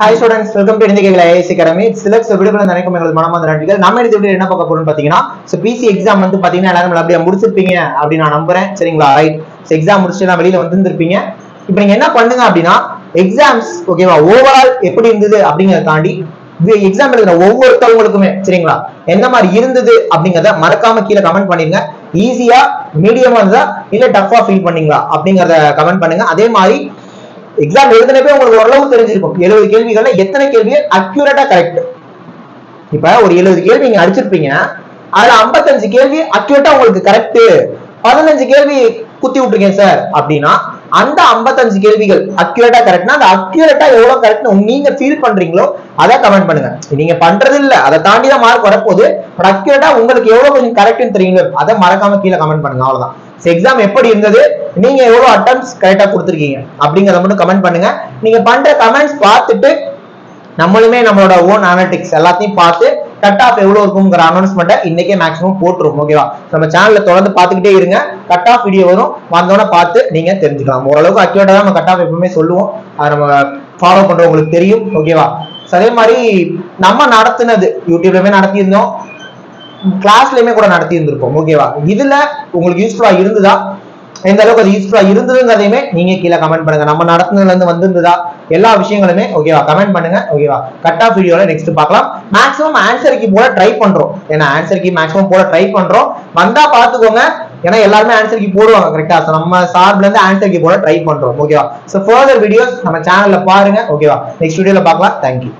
Hi students, welcome to AIC Academy. It's Silex video plan nanaikku mengal manam vandiranga. Namme edhu video enna paaka porom pathina, so PC exam வந்து பாத்தீங்க எல்லாரும் அப்படியே முடிச்சிருப்பீங்க அப்படி நான் நம்பறேன். சரிங்களா? ரைட். சோ எக்ஸாம் முடிச்சிட்டா வெளியில வந்துந்திருப்பீங்க. இப்போ நீங்க என்ன பண்ணுங்க அப்படினா எக்ஸாம்ஸ் ஓகேவா ஓவரால் எப்படி இருந்தது அப்படிங்கறத தாண்டி எக்ஸாம் எழுதுற ஒவ்வொருத்தவங்களுக்குமே சரிங்களா என்ன மாதிரி இருந்தது அப்படிங்கறத மறக்காம கீழ கமெண்ட் பண்ணிருங்க. ஈஸியா மீடியமா இருந்தா இல்ல டஃபா ஃபீல் பண்ணீங்களா அப்படிங்கறத கமெண்ட் பண்ணுங்க. அதே மாதிரி एग्जाम எழுதுனே போய் உங்களுக்கு ஓரளவு தெரிஞ்சிருக்கும் 70 கேள்விகளல எத்தனை கேள்வி அக்யூரேட்டா கரெக்ட். இப்போ ஒரு 70 கேள்வி நீங்க அடிச்சிருப்பீங்க. அதுல 55 கேள்வி அக்யூரேட்டா உங்களுக்கு கரெக்ட். 15 கேள்வி குத்தி விட்டுருக்கேன் சார் அப்படினா அந்த 55 கேள்விகள் அக்யூரேட்டா கரெக்ட்னா அந்த அக்யூரேட்டா எவ்வளவு கரெக்ட்னு நீங்க ஃபீல் பண்றீங்களோ அத கமெண்ட் பண்ணுங்க. நீங்க பண்றது இல்ல அத தாண்டி தான் மார்க் வரப்போகுது. பட் அக்யூரேட்டா உங்களுக்கு எவ்வளவு கொஞ்சம் கரெக்ட்னு தெரியுங்களோ அத மறக்காம கீழ கமெண்ட் பண்ணுங்க. அவ்வளவுதான். एग्जाम நீங்க எவ்வளவு அட்டெம்ப்ட்ஸ் கரெக்ட்டா கொடுத்திருக்கீங்க அப்படிங்கறத மட்டும் கமெண்ட் பண்ணுங்க. நீங்க பண்ற கமெண்ட்ஸ் பார்த்துட்டு நம்மளுமே நம்மளோட ஓன் அனலிட்டிக்ஸ் எல்லாத்தையும் பார்த்து கட் ஆஃப் எவ்வளவு இருக்கும்ங்கற அனௌன்ஸ்மென்ட் இன்னைக்கே மேக்ஸिमम போட்டுறோம். ஓகேவா? நம்ம சேனல்ல தொடர்ந்து பார்த்துக்கிட்டே இருங்க. கட் ஆஃப் வீடியோ வரும். வந்தவன பார்த்து நீங்க தெரிஞ்சுக்கலாம். ஓரளவுக்கு அக்யூரேட்டா நம்ம கட் ஆஃப் எப்பவுமே சொல்லுவோம். அது நம்ம ஃபாலோ பண்றவங்களுக்கு தெரியும். ஓகேவா? அதே மாதிரி நம்ம நடத்துனது யூடியூப்லயே நடத்தி இருந்தோம். கிளாஸ்லயுமே கூட நடத்தி இருந்திருப்போம். ஓகேவா? இதுல உங்களுக்கு யூஸ்ஃபுல்லா இருந்ததா எந்த அளவுக்கு அது யூஸ்ஃபுல்லா இருந்ததுங்கிறதையுமே நீங்க கீழே கமெண்ட் பண்ணுங்க. நம்ம நடத்துனதுல இருந்து வந்திருந்ததா எல்லா விஷயங்களுமே ஓகேவா கமெண்ட் பண்ணுங்க. ஓகேவா? கட் ஆஃப் வீடியோல நெக்ஸ்ட் பார்க்கலாம். மேக்ஸிமம் ஆன்சர் கீ போல ட்ரை பண்றோம். ஏன்னா ஆன்சர் கீ மேக்ஸிமம் போல ட்ரை பண்றோம். வந்தா பாத்துக்கோங்க. ஏன்னா எல்லாருமே ஆன்சர் கீ போடுவாங்க கரெக்டா. நம்ம சார்பில இருந்து ஆன்சர் கீ போல ட்ரை பண்றோம். ஓகேவா? சோ ஃபர்தர் வீடியோஸ் நம்ம சேனல்ல பாருங்க. ஓகேவா? நெக்ஸ்ட் வீடியோல பார்க்கலாம். தேங்க்யூ.